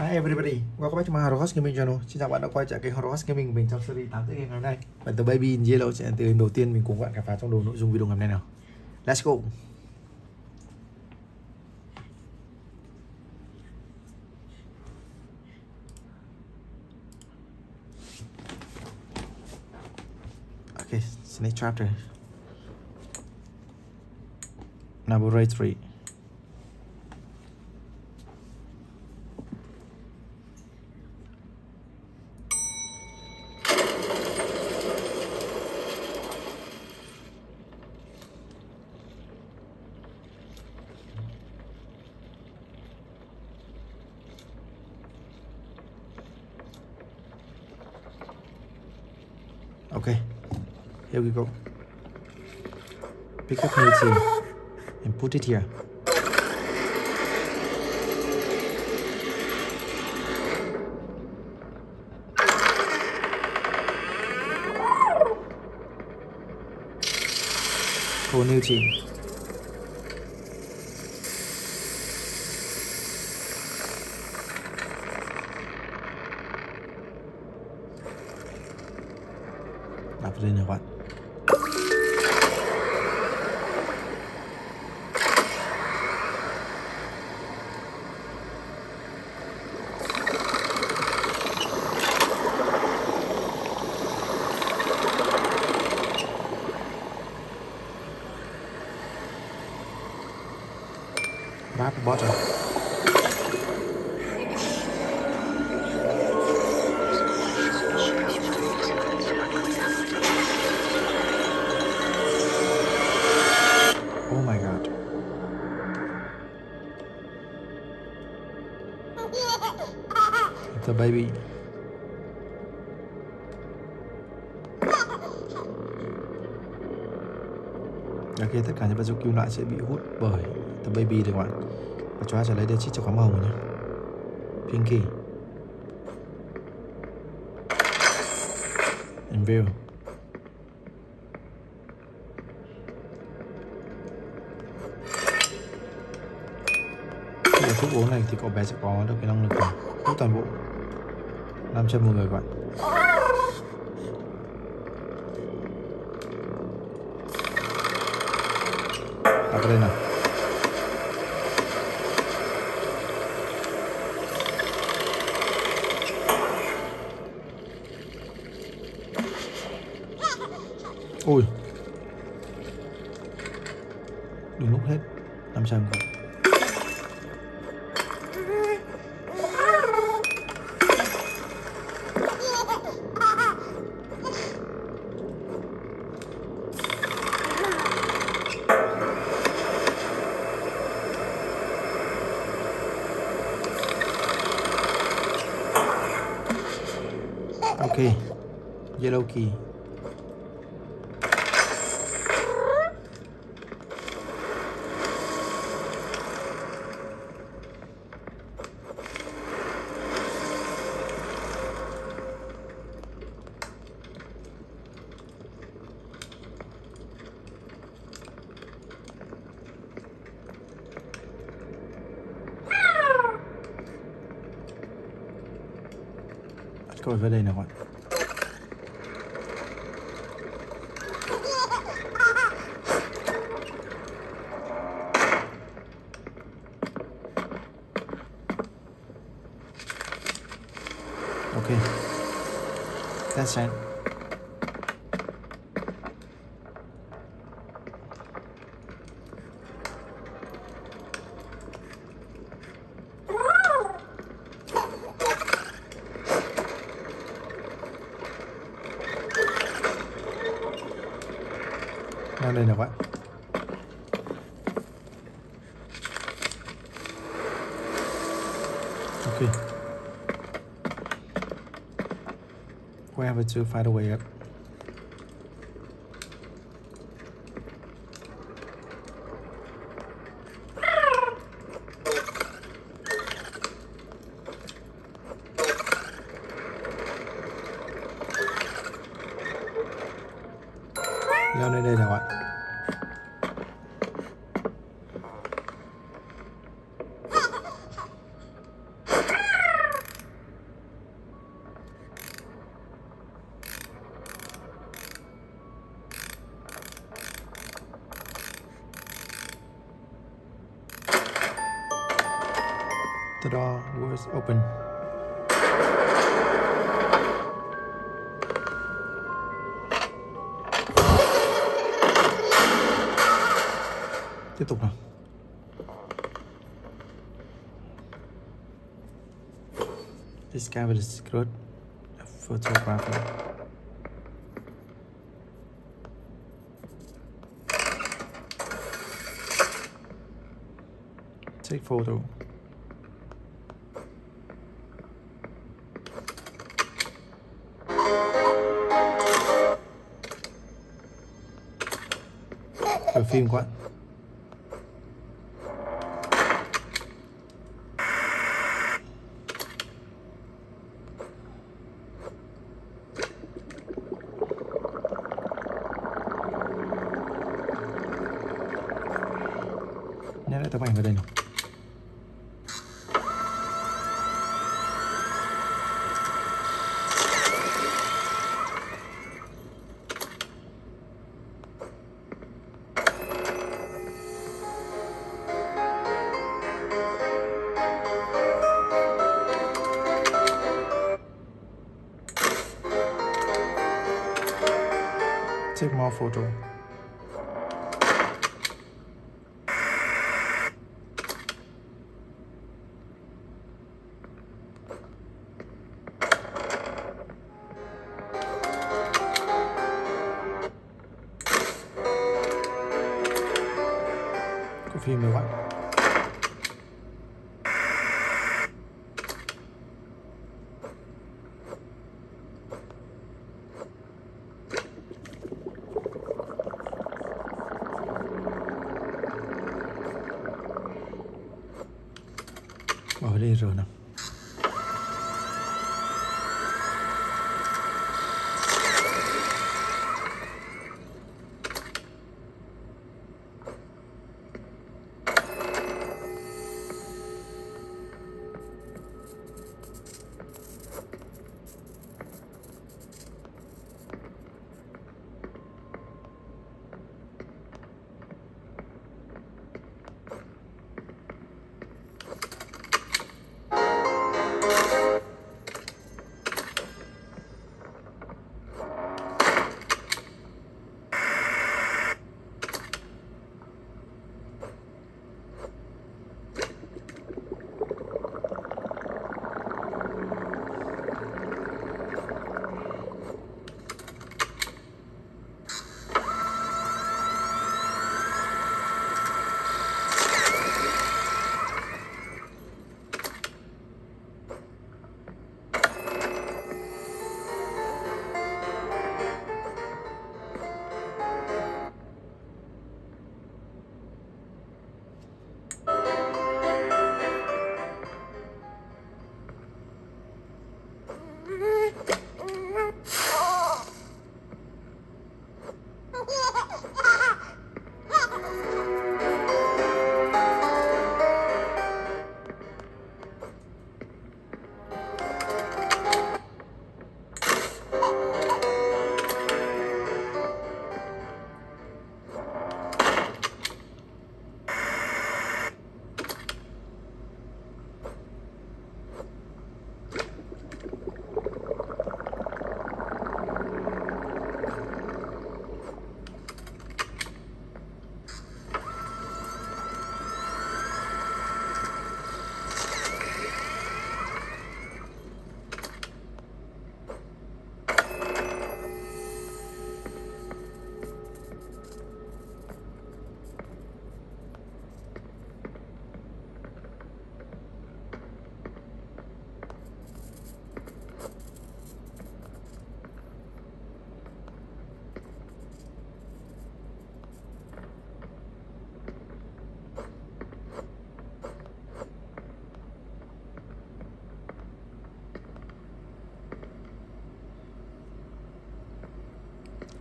Hi everybody, welcome back to my Horror Gaming Channel. Xin chào bạn đã quay trở lại kênh Horror Gaming của mình trong series 8 tựa game ngày hôm nay. Và tựa Baby in Yellow sẽ là tựa game đầu tiên mình cùng các bạn khám phá trong đầu nội dung video ngày hôm nay nào. Let's go. Okay, next chapter. Number 3. Okay, here we go. Pick up nature and put it here. For nature. Đọc lên này các bạn. Grab the bottle. The baby. Ok, tất cả những vật dụng kim loại sẽ bị hút bởi the baby được bạn. Và chúng ta sẽ lấy được chiếc chìa khóa màu nhé. Pinky. And view. Khi là thuốc uống này thì cậu bé sẽ có được cái năng lực này. Hút toàn bộ 500 một người bạn. Đặt lên nào. Ui, đúng lúc hết 500 người. Okay, yellow key. Let's go over there now. Okay, that's right. Nó lên nào các bạn. Ok. We have to find a way up. No, no, what? The door was open. Tiếp tục nào. Discover the secret of photography. Take photo. Rồi phim quá. Nhớ lại tấm ảnh vào đây nào. Take more photo. Có phim nữa bạn. Bỏ đi rồi nào.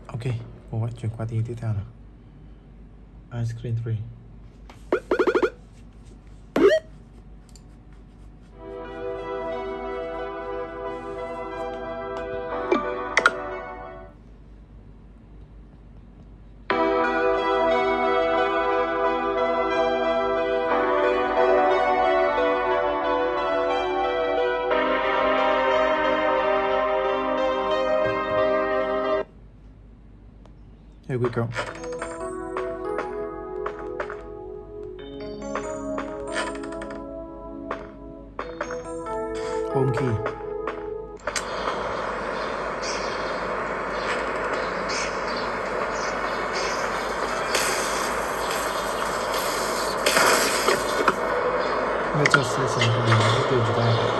Ok, cô hãy chuyển qua tin tiếp theo nào. Ice Scream 3. Here we go. Home key. Let's just say something. What is that?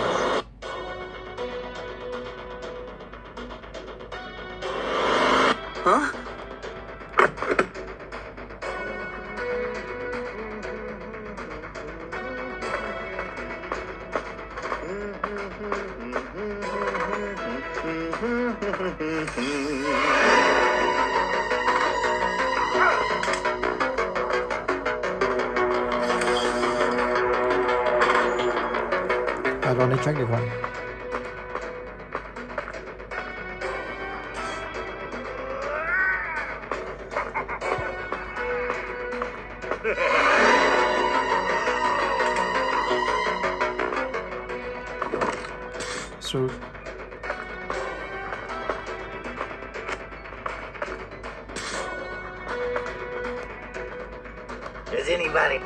I've only checked it one. So does anybody?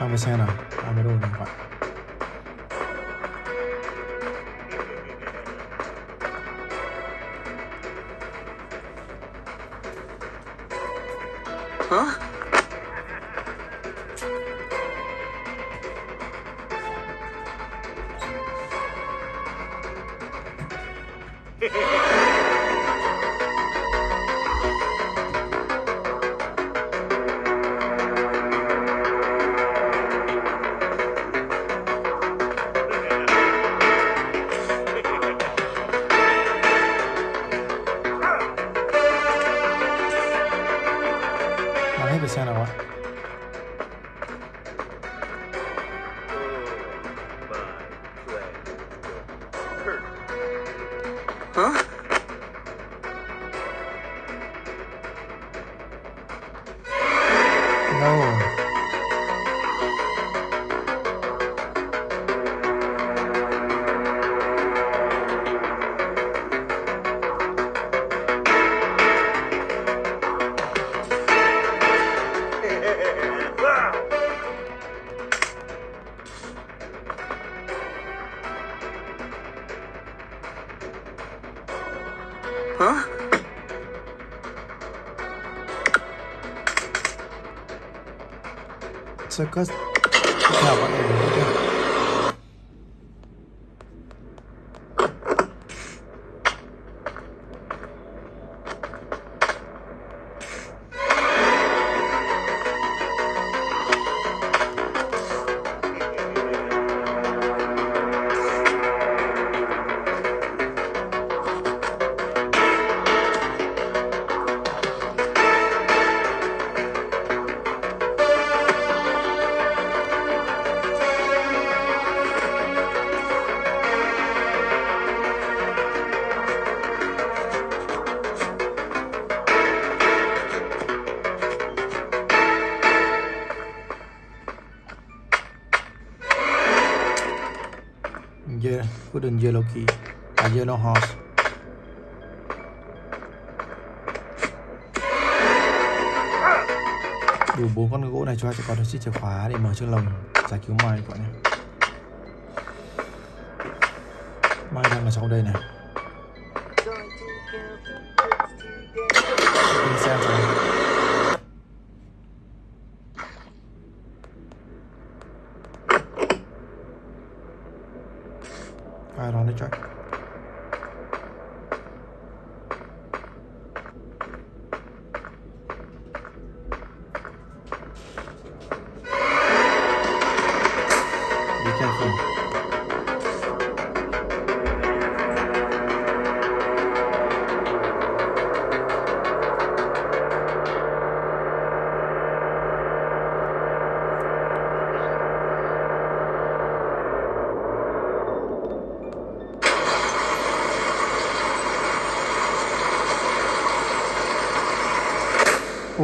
I'm a Santa. I'm a rolling one. Huh? Huh? No. Huh? So, cause yeah, put in yellow key, a yellow house. Đủ 4 con gỗ này cho hai con được chiếc chìa khóa để mở chiếc lồng giải cứu Mai các bạn nhé. Mai đang ở trong đây này. Mình xem rồi. Right on the track. Be careful.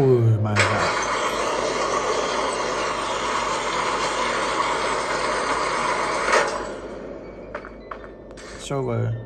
Oh my God. It's over.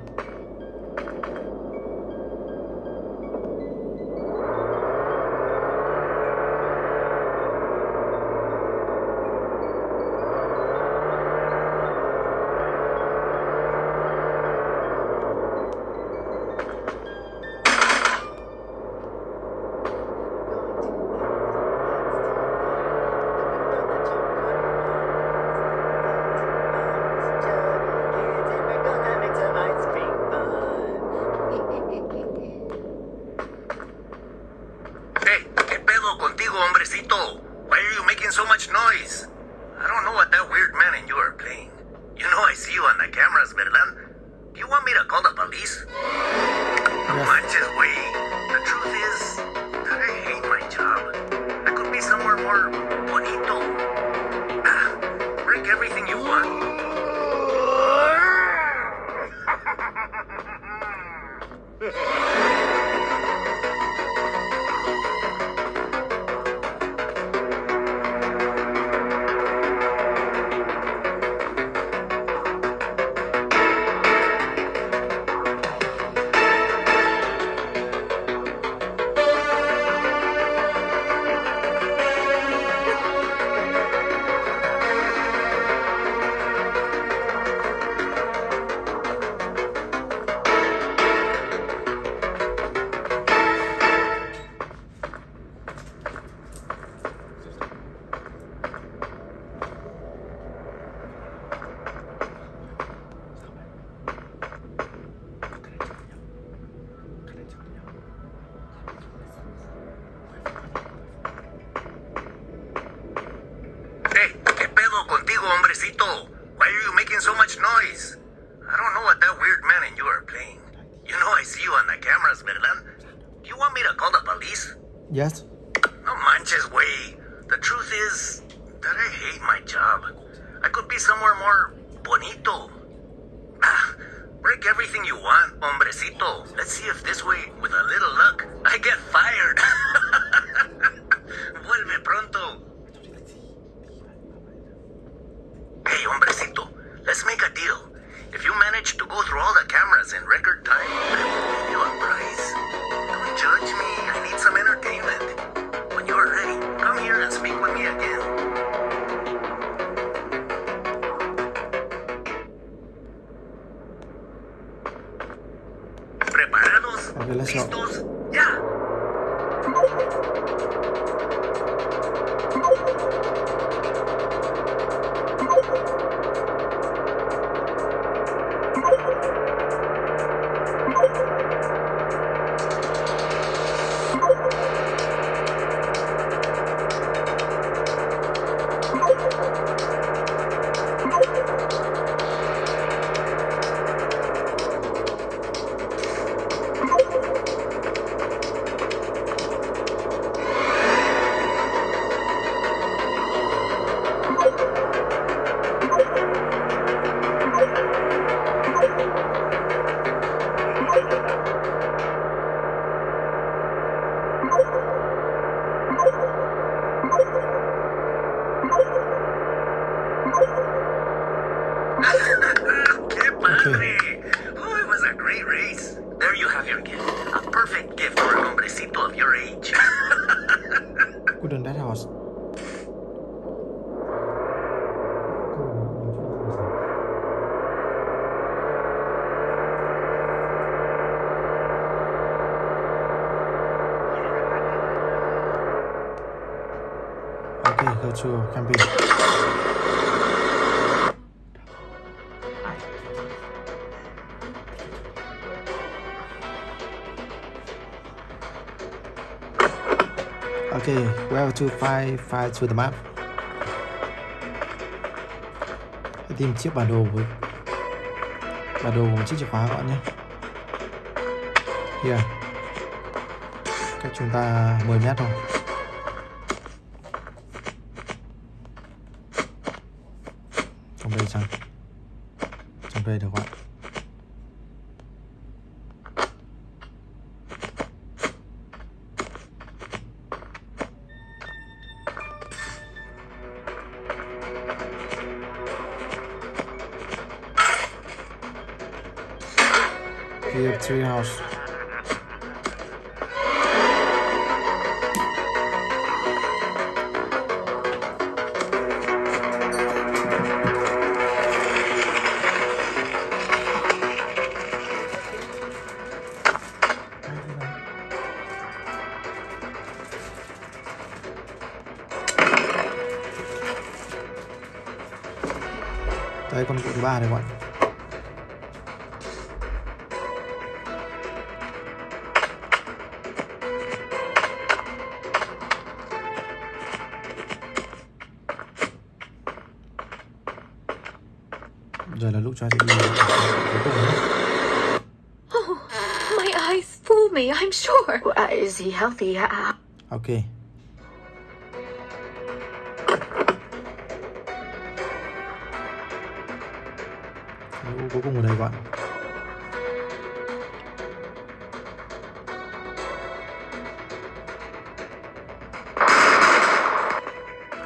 Yes? No manches, güey. The truth is that I hate my job. I could be somewhere more bonito. Ah, break everything you want, hombrecito. Let's see if this way, with a little luck, I get fired. Vuelve pronto. Hey, hombrecito, let's make a deal. If you manage to go through all the cameras in record time, I will give you a prize. Don't judge me. I need some entertainment. When you are ready, come here and speak with me again. ¿Preparados? ¿Listos? ¡Ya! Sure, can be. Okay, we have to five to the map. Hãy tìm chiếc bản đồ với bản đồ của chiếc chìa khóa các bạn nhé. Yeah, cách chúng ta 10 mét thôi. Đây sao? Trong đây được ạ. You have 3 hours. Đấy, con cụm 3 này các bạn. Giờ là lúc cho chị đi cuối cùng nhé. Oh, my eyes fool me, I'm sure. Is he healthy? Okay. Cuối cùng ở đây bạn.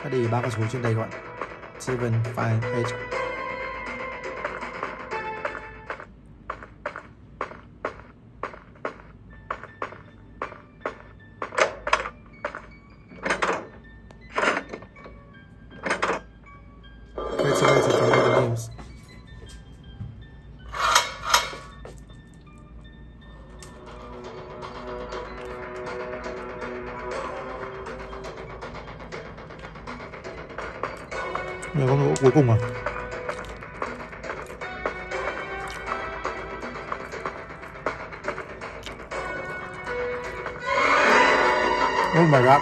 Hãy để 3 con số trên đây các bạn. 7, 5, 8. Mình có cuối cùng à? Oh my god.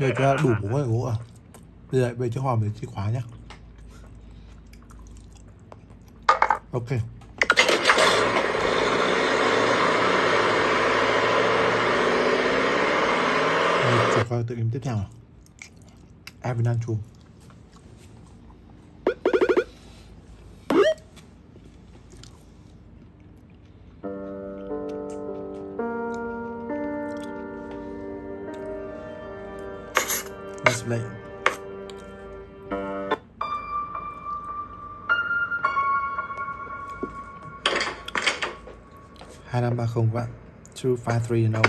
Để cho đủ 4 cái gỗ à. Bây giờ về chỗ hòm để chìa khóa nhé. Ok. Chìa khóa tự kiếm tiếp theo. Evidence room. Display. Hai năm ba không bạn. 253 no.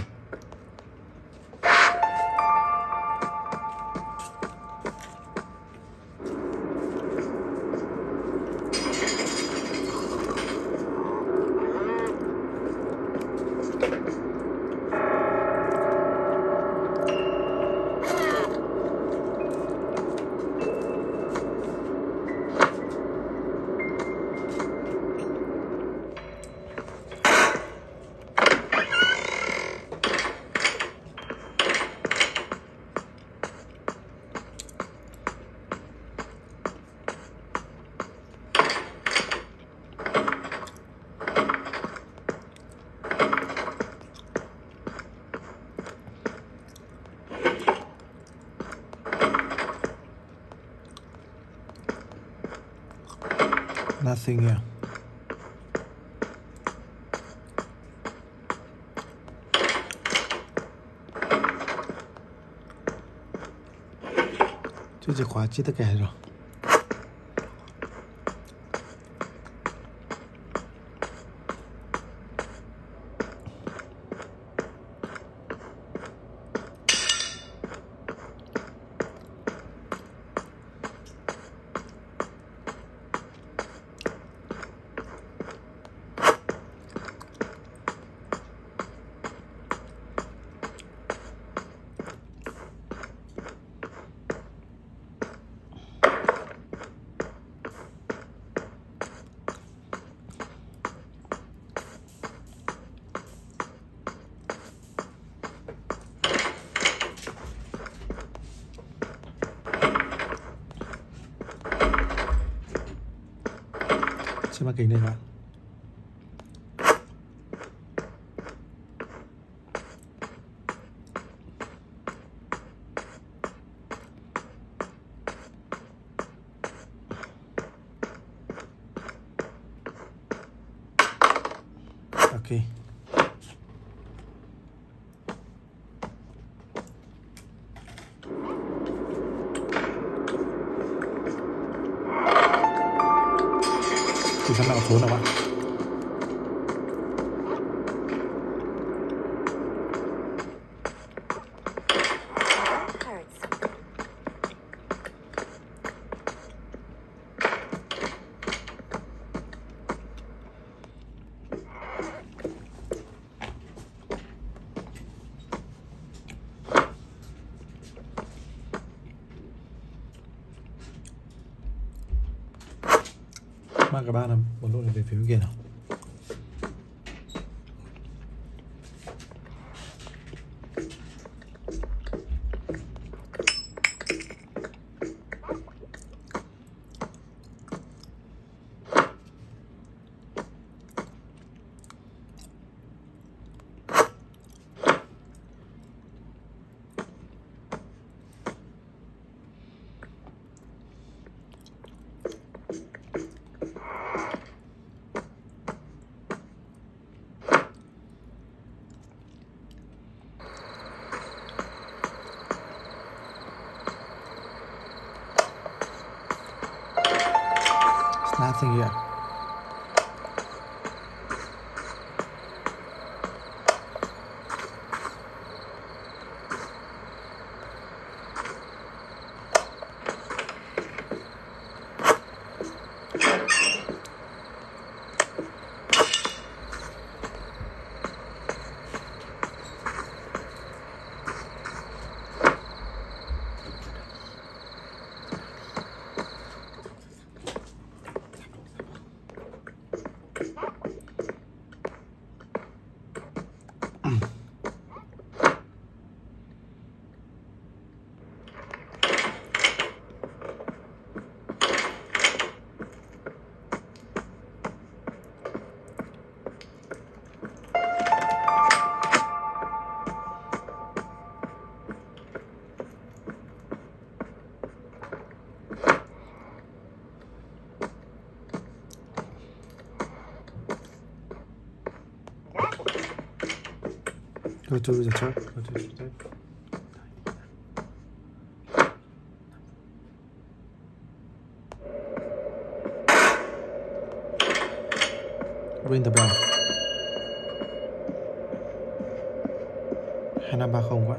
Nothing here. Chứ chìa khóa chứ tất cả rồi. xem màn kính này bạn. Ok. Thì sao nào trốn nào bạn? Mang cả ba là một lỗ này về phía bên kia nào. Nothing here. Go to the top. Go to the top. Ring the bell. 2530 quá.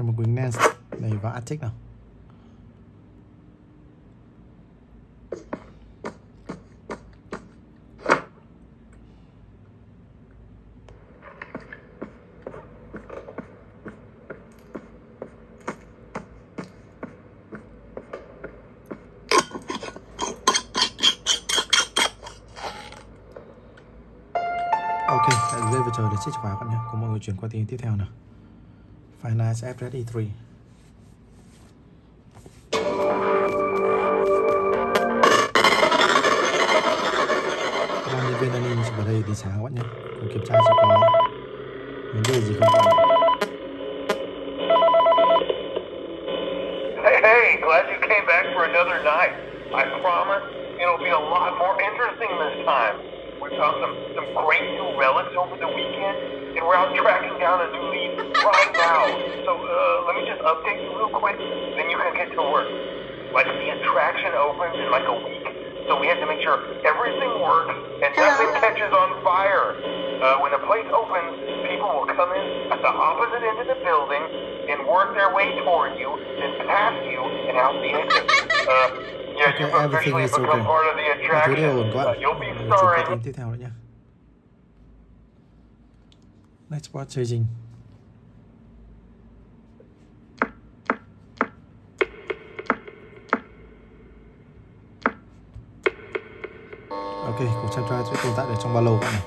Một quỳnh nance này vào attic nào. Ok, hãy rơi vào chờ để chiếc chìa khóa các bạn nhé. Cùng mọi người chuyển qua tin tiếp theo nào. Five Nights at Freddy's 3. Các nhân viên an ninh sẽ vào đây tí sáng các bạn nhé. Cùng kiểm tra sẽ có vấn đề gì không. Hey, glad you came back for another night. I promise it'll be a lot more interesting this time. We found some great new relics over the weekend, and we're out tracking down a new lead right now. So let me just update you real quick, then you can get to work. Like the attraction opens in like a week, so we had to make sure everything works and nothing catches on fire. When the place opens, people will come in at the opposite end of the building and work their way toward you, then past you, and out the exit. Yeah, okay, you've officially become part of the attraction. You'll be starring. Let's watch Susan. Ok, cùng xem trai sẽ tồn tại ở trong ba lô các bạn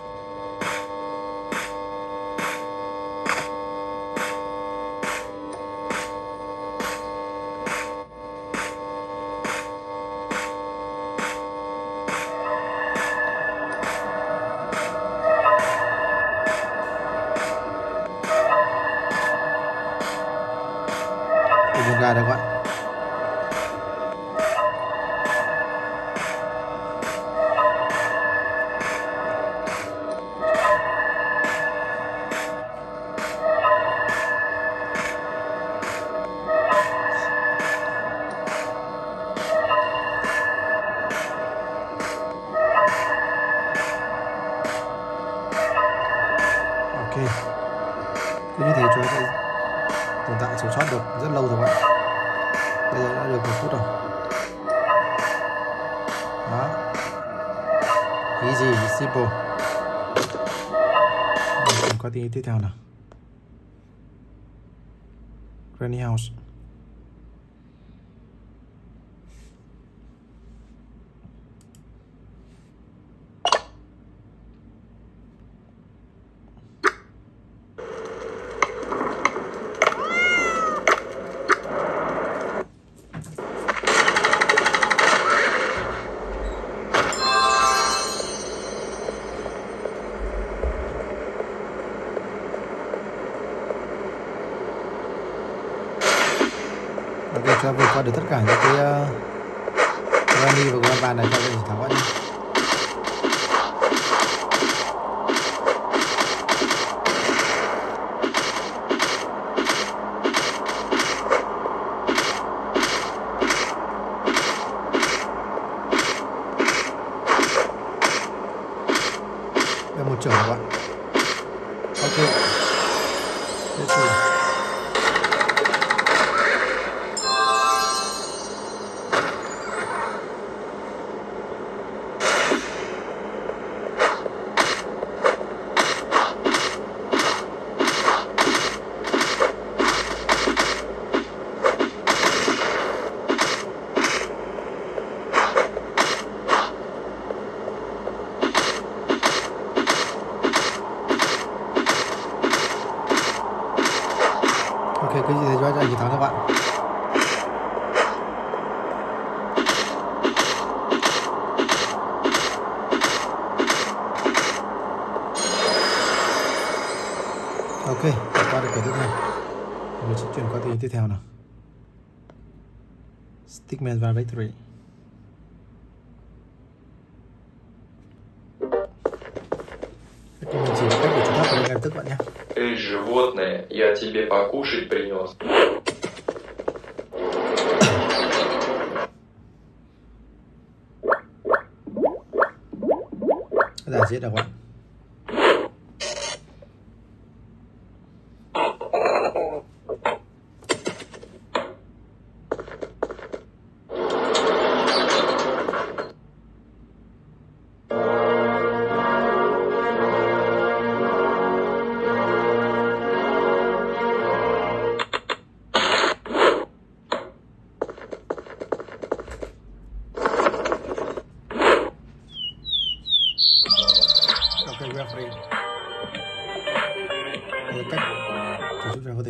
này. Cùng gà đây các bạn. Cứ như thế chúng sẽ tồn tại sống sót được rất lâu rồi bạn. Bây giờ đã được 1 phút rồi. Đó. Easy, simple. Mình có tí tiếp theo nào. Granny House. Để cho vượt qua được tất cả những cái Granny và Grandpa này cho mình tháo gỡ đi. Đây một chưởng các bạn. Ok. Đây chưởng. Ok, cái gì thì cho anh chị tháo các bạn. Ok, qua được cửa tiếp theo. Mình sẽ chuyển qua tình tiếp theo nào. Stickman và Victory. Эй, животное, я тебе покушать принес. Да, здесь давай.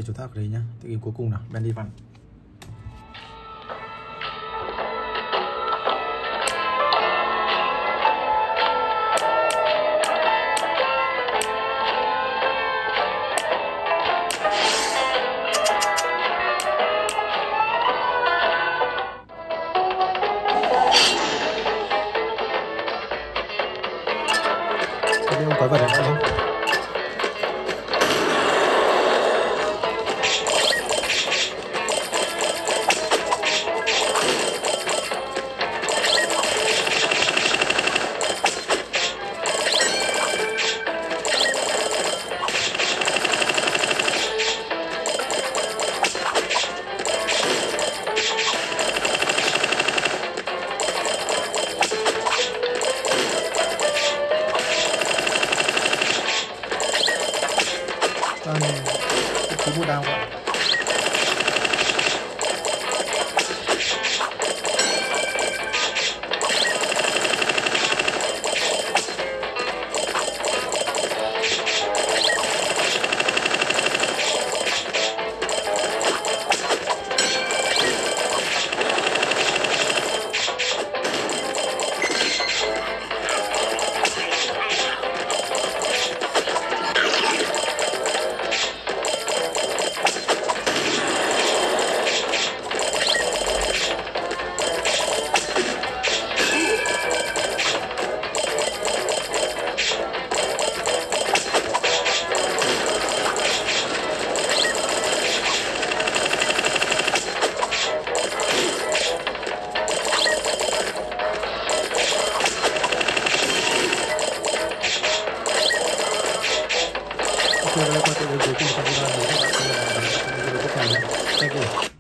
Chúng ta đấy nhá, tự nhiên cuối cùng nào, Bendy Văn. Cái này không có vật này các bạn. wood out. Thank you.